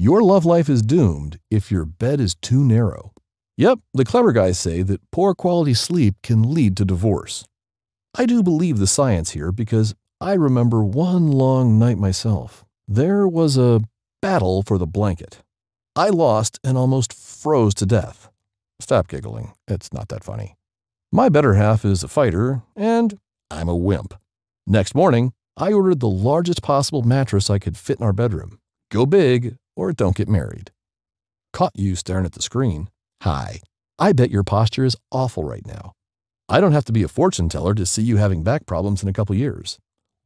Your love life is doomed if your bed is too narrow. Yep, the clever guys say that poor quality sleep can lead to divorce. I do believe the science here because I remember one long night myself. There was a battle for the blanket. I lost and almost froze to death. Stop giggling, it's not that funny. My better half is a fighter and I'm a wimp. Next morning, I ordered the largest possible mattress I could fit in our bedroom. Go big or don't get married. Caught you staring at the screen. Hi, I bet your posture is awful right now. I don't have to be a fortune teller to see you having back problems in a couple years.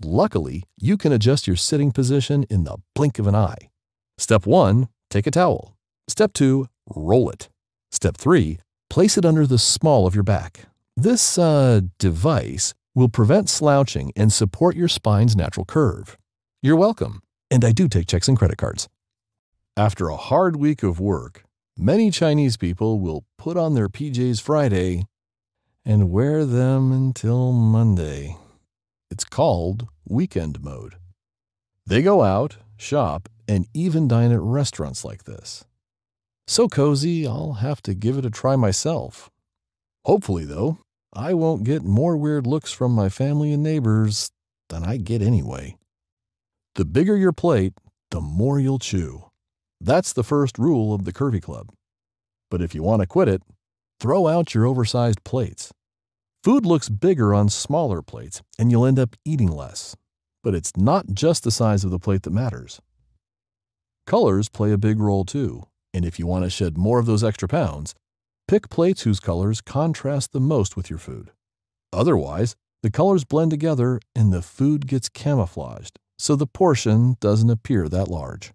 Luckily, you can adjust your sitting position in the blink of an eye. Step 1, take a towel. Step 2, roll it. Step 3, place it under the small of your back. This device will prevent slouching and support your spine's natural curve. You're welcome, and I do take checks and credit cards. After a hard week of work, many Chinese people will put on their PJs Friday and wear them until Monday. It's called weekend mode. They go out, shop, and even dine at restaurants like this. So cozy, I'll have to give it a try myself. Hopefully, though, I won't get more weird looks from my family and neighbors than I get anyway. The bigger your plate, the more you'll chew. That's the first rule of the Curvy Club. But if you want to quit it, throw out your oversized plates. Food looks bigger on smaller plates, and you'll end up eating less. But it's not just the size of the plate that matters. Colors play a big role too, and if you want to shed more of those extra pounds, pick plates whose colors contrast the most with your food. Otherwise, the colors blend together and the food gets camouflaged, so the portion doesn't appear that large.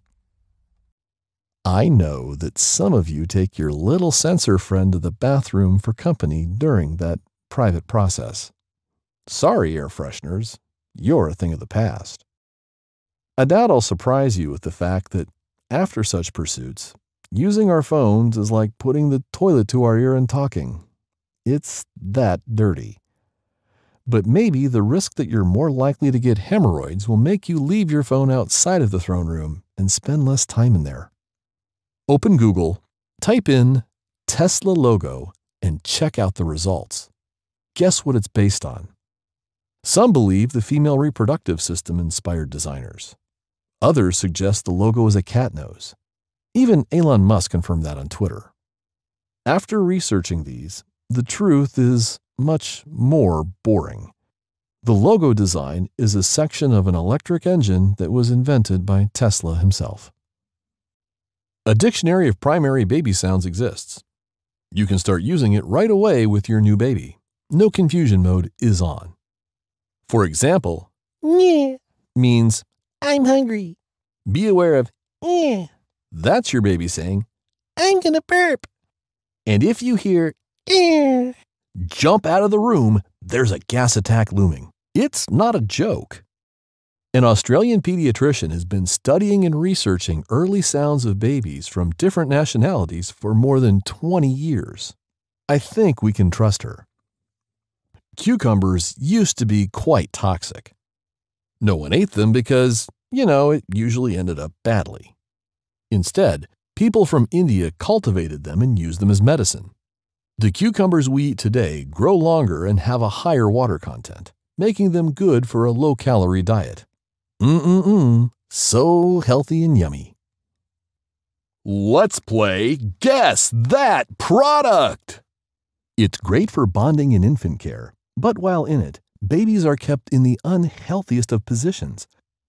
I know that some of you take your little sensor friend to the bathroom for company during that private process. Sorry, air fresheners, you're a thing of the past. I doubt I'll surprise you with the fact that after such pursuits, using our phones is like putting the toilet to our ear and talking. It's that dirty. But maybe the risk that you're more likely to get hemorrhoids will make you leave your phone outside of the throne room and spend less time in there. Open Google, type in Tesla logo, and check out the results. Guess what it's based on? Some believe the female reproductive system inspired designers. Others suggest the logo is a cat nose. Even Elon Musk confirmed that on Twitter. After researching these, the truth is much more boring. The logo design is a section of an electric engine that was invented by Tesla himself. A dictionary of primary baby sounds exists. You can start using it right away with your new baby. No confusion mode is on. For example, nyeh means I'm hungry. Be aware of nyeh. That's your baby saying, I'm gonna burp. And if you hear, eh, jump out of the room, there's a gas attack looming. It's not a joke. An Australian pediatrician has been studying and researching early sounds of babies from different nationalities for more than 20 years. I think we can trust her. Cucumbers used to be quite toxic. No one ate them because, you know, it usually ended up badly. Instead, people from India cultivated them and used them as medicine. The cucumbers we eat today grow longer and have a higher water content, making them good for a low-calorie diet. So healthy and yummy. Let's play Guess That Product! It's great for bonding and infant care, but while in it, babies are kept in the unhealthiest of positions,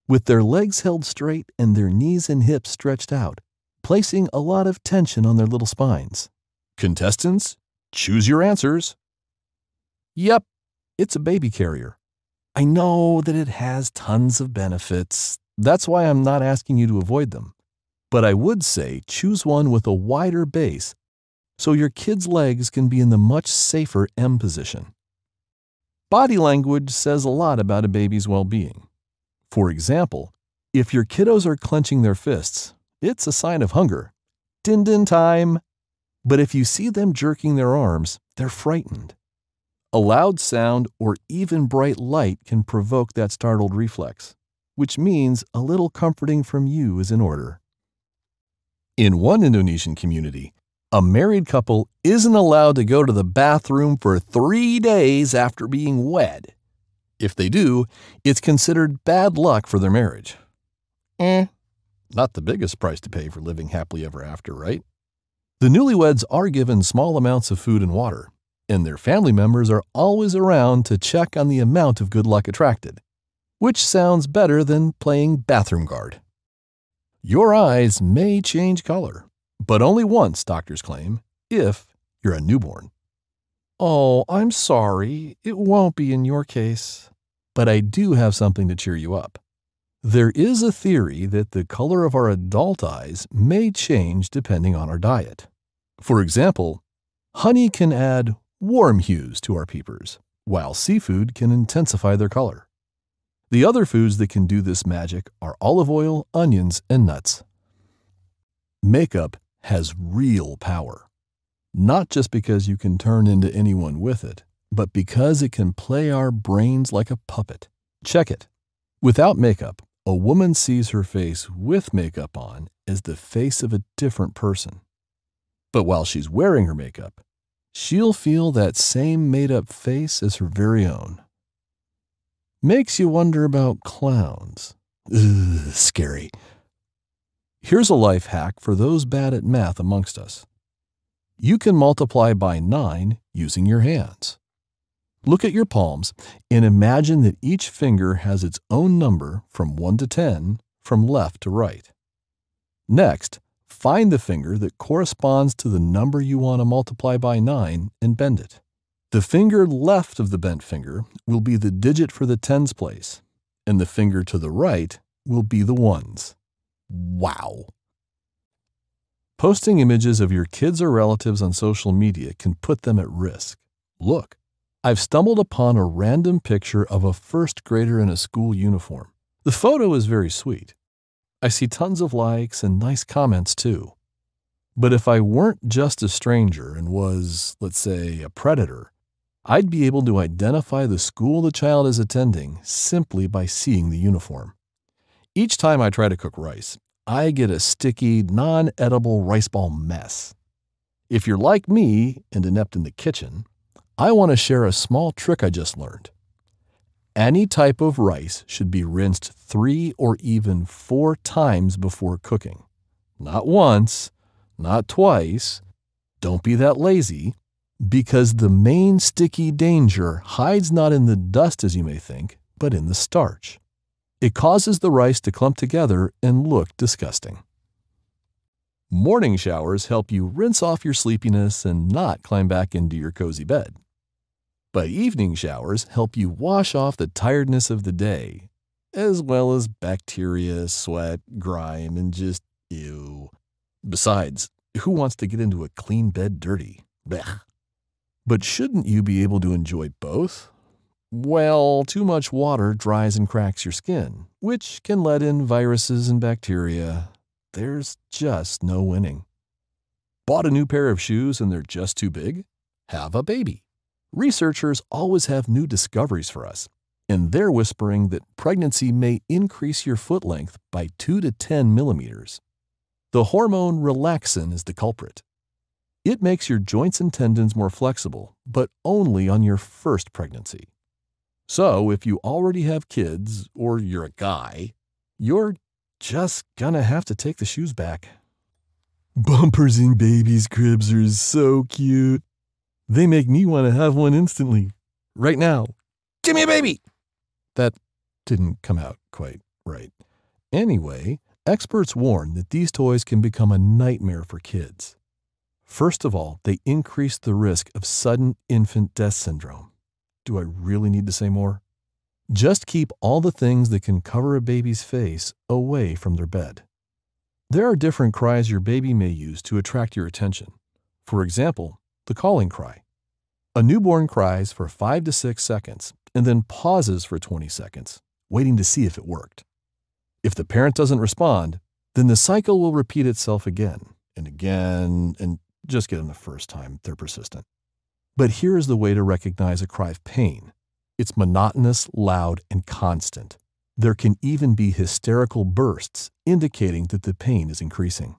with their legs held straight and their knees and hips stretched out, placing a lot of tension on their little spines. Contestants, choose your answers. Yep, it's a baby carrier. I know that it has tons of benefits. That's why I'm not asking you to avoid them. But I would say choose one with a wider base so your kid's legs can be in the much safer M position. Body language says a lot about a baby's well-being. For example, if your kiddos are clenching their fists, it's a sign of hunger. Din-din time! But if you see them jerking their arms, they're frightened. A loud sound or even bright light can provoke that startled reflex, which means a little comforting from you is in order. In one Indonesian community, a married couple isn't allowed to go to the bathroom for 3 days after being wed. If they do, it's considered bad luck for their marriage. Not the biggest price to pay for living happily ever after, right? The newlyweds are given small amounts of food and water, and their family members are always around to check on the amount of good luck attracted, which sounds better than playing bathroom guard. Your eyes may change color, but only once, doctors claim, if you're a newborn. Oh, I'm sorry, it won't be in your case. But I do have something to cheer you up. There is a theory that the color of our adult eyes may change depending on our diet. For example, honey can add warm hues to our peepers, while seafood can intensify their color. The other foods that can do this magic are olive oil, onions, and nuts. Makeup has real power, not just because you can turn into anyone with it, but because it can play our brains like a puppet. Check it. Without makeup, a woman sees her face with makeup on as the face of a different person. But while she's wearing her makeup, she'll feel that same made-up face as her very own. Makes you wonder about clowns. Ugh, scary. Here's a life hack for those bad at math amongst us. You can multiply by 9 using your hands. Look at your palms and imagine that each finger has its own number from 1 to 10 from left to right. Next, find the finger that corresponds to the number you want to multiply by 9 and bend it. The finger left of the bent finger will be the digit for the tens place, and the finger to the right will be the ones. Wow! Posting images of your kids or relatives on social media can put them at risk. Look, I've stumbled upon a random picture of a first grader in a school uniform. The photo is very sweet. I see tons of likes and nice comments too. But if I weren't just a stranger and was, let's say, a predator, I'd be able to identify the school the child is attending simply by seeing the uniform. Each time I try to cook rice, I get a sticky, non-edible rice ball mess. If you're like me and inept in the kitchen, I want to share a small trick I just learned. Any type of rice should be rinsed 3 or even 4 times before cooking. Not once, not twice. Don't be that lazy, because the main sticky danger hides not in the dust as you may think, but in the starch. It causes the rice to clump together and look disgusting. Morning showers help you rinse off your sleepiness and not climb back into your cozy bed. But evening showers help you wash off the tiredness of the day, as well as bacteria, sweat, grime, and just ew. Besides, who wants to get into a clean bed dirty? Blech. But shouldn't you be able to enjoy both? Well, too much water dries and cracks your skin, which can let in viruses and bacteria. There's just no winning. Bought a new pair of shoes and they're just too big? Have a baby. Researchers always have new discoveries for us, and they're whispering that pregnancy may increase your foot length by 2 to 10 millimeters. The hormone relaxin is the culprit. It makes your joints and tendons more flexible, but only on your first pregnancy. So if you already have kids, or you're a guy, you're just gonna have to take the shoes back. Bumpers in babies' cribs are so cute. They make me want to have one instantly. Right now. Give me a baby! That didn't come out quite right. Anyway, experts warn that these toys can become a nightmare for kids. First of all, they increase the risk of sudden infant death syndrome. Do I really need to say more? Just keep all the things that can cover a baby's face away from their bed. There are different cries your baby may use to attract your attention. For example, the calling cry. A newborn cries for 5 to 6 seconds and then pauses for 20 seconds, waiting to see if it worked. If the parent doesn't respond, then the cycle will repeat itself again and again, and just get them the first time they're persistent. But here is the way to recognize a cry of pain. It's monotonous, loud, and constant. There can even be hysterical bursts, indicating that the pain is increasing.